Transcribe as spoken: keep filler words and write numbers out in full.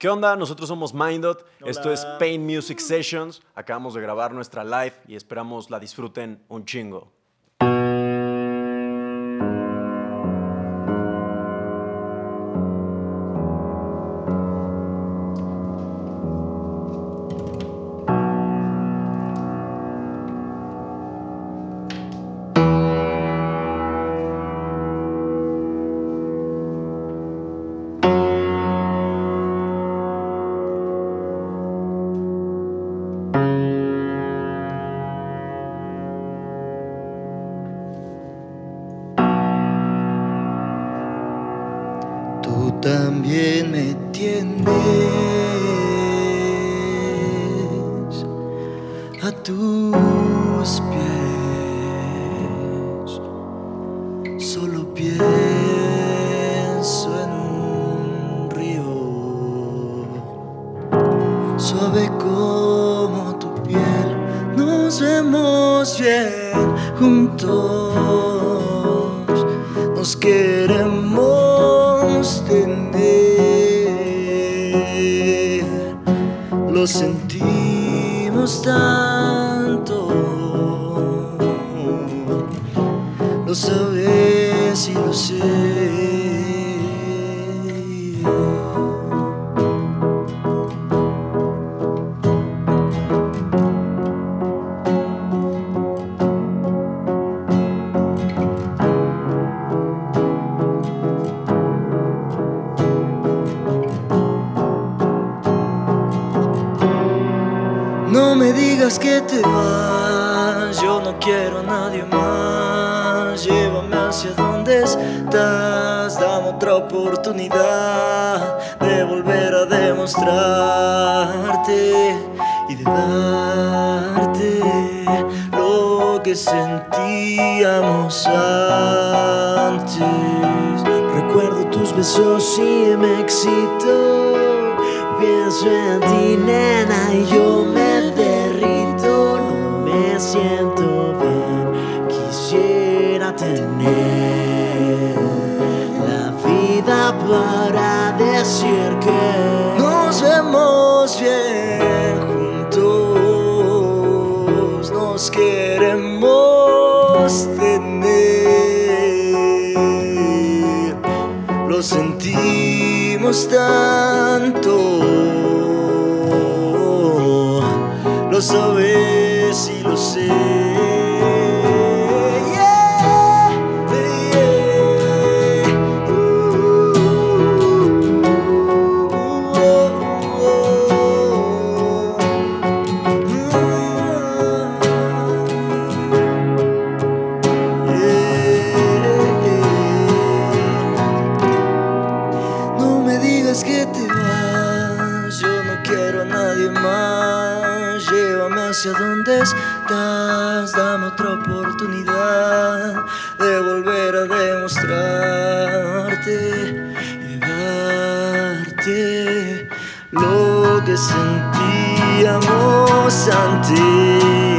¿Qué onda? Nosotros somos Mindot. Hola. Esto es PAINT Music Sessions. Acabamos de grabar nuestra live y esperamos la disfruten un chingo. También me tiendes a tus pies, solo pienso en un río, suave como tu piel, nos vemos bien juntos, nos queremos tener, lo sentimos tanto, lo sabes y lo sé. No me digas que te vas, yo no quiero a nadie más. Llévame hacia donde estás, dame otra oportunidad de volver a demostrarte y de darte lo que sentíamos antes. Recuerdo tus besos y me excito, pienso en ti, nena, y yo me derrito. No me siento bien, quisiera tener la vida para decir que nos vemos bien juntos, nos queremos tener, lo sentimos tanto, lo sabes y lo sé. Hacia donde estás, dame otra oportunidad de volver a demostrarte y darte lo que sentíamos antes.